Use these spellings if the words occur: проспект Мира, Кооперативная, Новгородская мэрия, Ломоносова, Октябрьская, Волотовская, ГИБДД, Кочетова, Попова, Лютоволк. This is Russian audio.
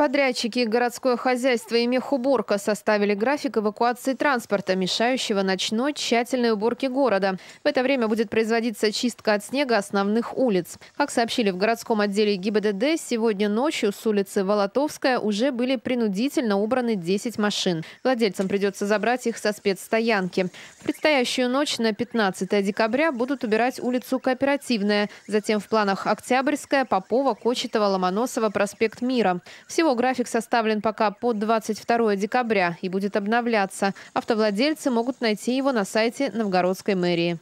Подрядчики городское хозяйство и мехуборка составили график эвакуации транспорта, мешающего ночной тщательной уборке города. В это время будет производиться чистка от снега основных улиц. Как сообщили в городском отделе ГИБДД, сегодня ночью с улицы Волотовская уже были принудительно убраны 10 машин. Владельцам придется забрать их со спецстоянки. В предстоящую ночь на 15 декабря будут убирать улицу Кооперативная. Затем в планах Октябрьская, Попова, Кочетова, Ломоносова, проспект Мира. Всего график составлен пока по 22 декабря и будет обновляться. Автовладельцы могут найти его на сайте Новгородской мэрии.